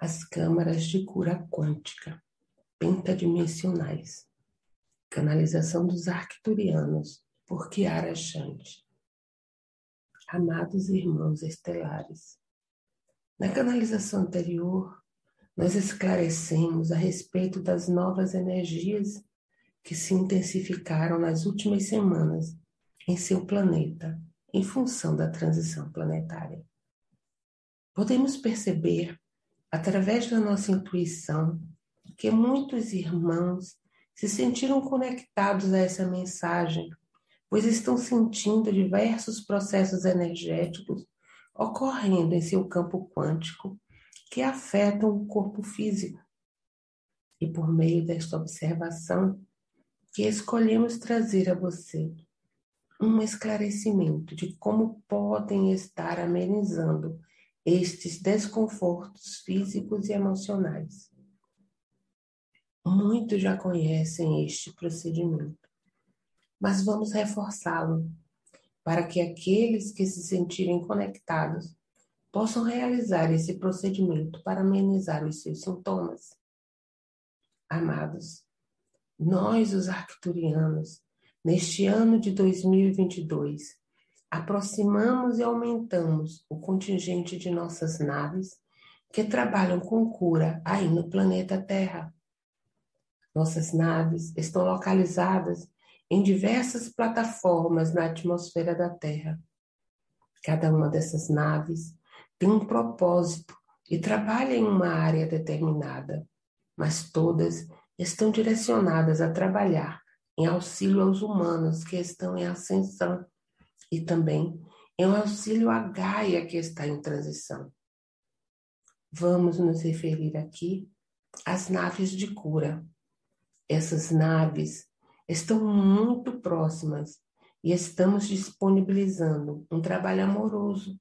as câmaras de cura quântica, pentadimensionais, canalização dos Arcturianos, por Kiara Shati. Amados irmãos estelares, na canalização anterior, nós esclarecemos a respeito das novas energias que se intensificaram nas últimas semanas em seu planeta, em função da transição planetária. Podemos perceber, através da nossa intuição, que muitos irmãos se sentiram conectados a essa mensagem, pois estão sentindo diversos processos energéticos ocorrendo em seu campo quântico que afetam o corpo físico. E por meio desta observação, que escolhemos trazer a você um esclarecimento de como podem estar amenizando estes desconfortos físicos e emocionais. Muitos já conhecem este procedimento, mas vamos reforçá-lo para que aqueles que se sentirem conectados possam realizar esse procedimento para amenizar os seus sintomas. Amados, nós, os Arcturianos, neste ano de 2022, aproximamos e aumentamos o contingente de nossas naves que trabalham com cura aí no planeta Terra. Nossas naves estão localizadas em diversas plataformas na atmosfera da Terra. Cada uma dessas naves tem um propósito e trabalha em uma área determinada, mas todas estão direcionadas a trabalhar em auxílio aos humanos que estão em ascensão e também em auxílio à Gaia que está em transição. Vamos nos referir aqui às naves de cura. Essas naves estão muito próximas e estamos disponibilizando um trabalho amoroso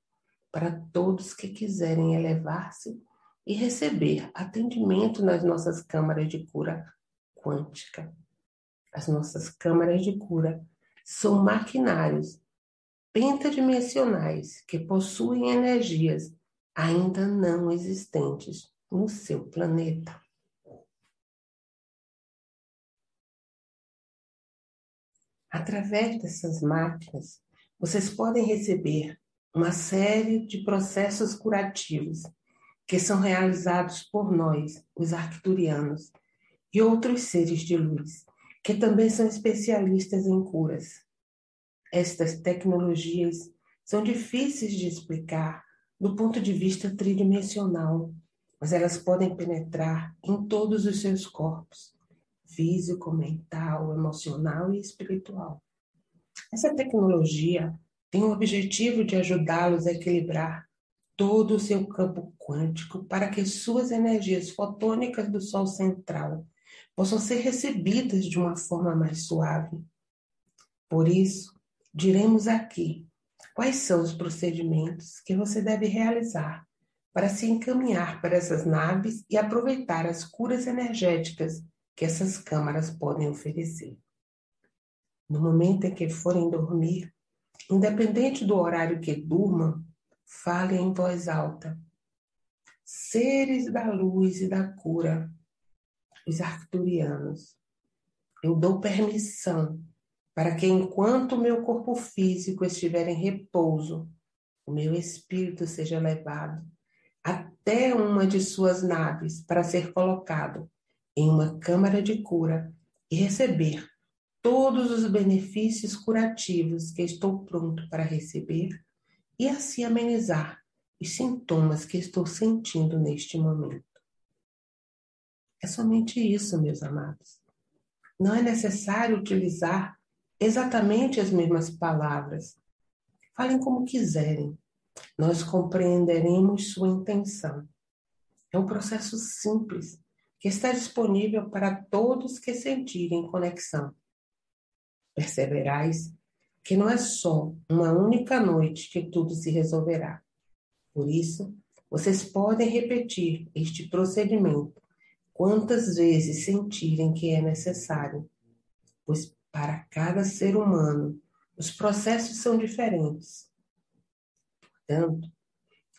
para todos que quiserem elevar-se e receber atendimento nas nossas câmaras de cura quântica. As nossas câmaras de cura são maquinários pentadimensionais que possuem energias ainda não existentes no seu planeta. Através dessas máquinas, vocês podem receber uma série de processos curativos que são realizados por nós, os Arcturianos, e outros seres de luz, que também são especialistas em curas. Estas tecnologias são difíceis de explicar do ponto de vista tridimensional, mas elas podem penetrar em todos os seus corpos, físico, mental, emocional e espiritual. Essa tecnologia tem o objetivo de ajudá-los a equilibrar todo o seu campo quântico para que suas energias fotônicas do Sol central possam ser recebidas de uma forma mais suave. Por isso, diremos aqui quais são os procedimentos que você deve realizar para se encaminhar para essas naves e aproveitar as curas energéticas que essas câmaras podem oferecer. No momento em que forem dormir, independente do horário que durmam, falem em voz alta: seres da luz e da cura, os Arcturianos, eu dou permissão para que, enquanto o meu corpo físico estiver em repouso, o meu espírito seja levado até uma de suas naves para ser colocado em uma câmara de cura e receber todos os benefícios curativos que estou pronto para receber e assim amenizar os sintomas que estou sentindo neste momento. É somente isso, meus amados. Não é necessário utilizar exatamente as mesmas palavras. Falem como quiserem. Nós compreenderemos sua intenção. É um processo simples, que está disponível para todos que sentirem conexão. Perceberás que não é só uma única noite que tudo se resolverá. Por isso, vocês podem repetir este procedimento quantas vezes sentirem que é necessário, pois para cada ser humano os processos são diferentes. Portanto,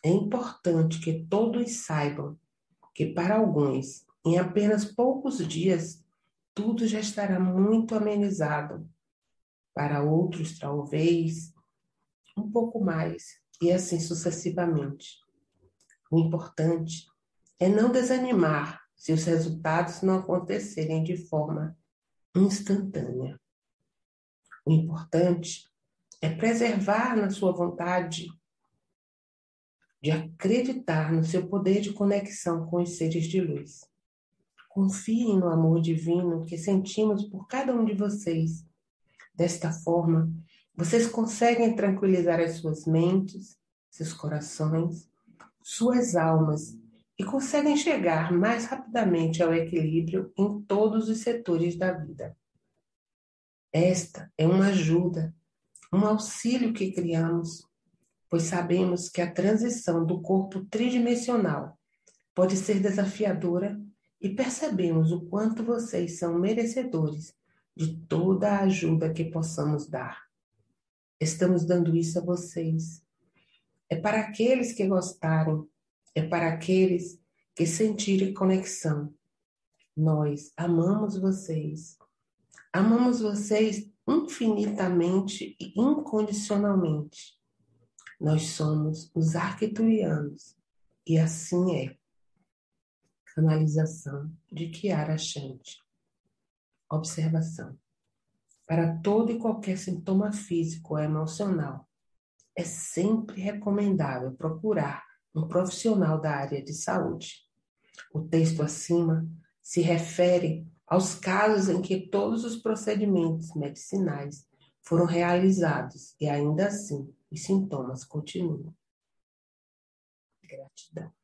é importante que todos saibam que para alguns, em apenas poucos dias, tudo já estará muito amenizado. Para outros, talvez, um pouco mais, e assim sucessivamente. O importante é não desanimar se os resultados não acontecerem de forma instantânea. O importante é preservar na sua vontade de acreditar no seu poder de conexão com os seres de luz. Confiem no amor divino que sentimos por cada um de vocês. Desta forma, vocês conseguem tranquilizar as suas mentes, seus corações, suas almas e conseguem chegar mais rapidamente ao equilíbrio em todos os setores da vida. Esta é uma ajuda, um auxílio que criamos, pois sabemos que a transição do corpo tridimensional pode ser desafiadora e percebemos o quanto vocês são merecedores de toda a ajuda que possamos dar. Estamos dando isso a vocês. É para aqueles que gostarem, é para aqueles que sentirem conexão. Nós amamos vocês. Amamos vocês infinitamente e incondicionalmente. Nós somos os Arcturianos. E assim é. Canalização de Kiara Shati. Observação. Para todo e qualquer sintoma físico ou emocional, é sempre recomendável procurar um profissional da área de saúde. O texto acima se refere aos casos em que todos os procedimentos medicinais foram realizados e ainda assim os sintomas continuam. Gratidão.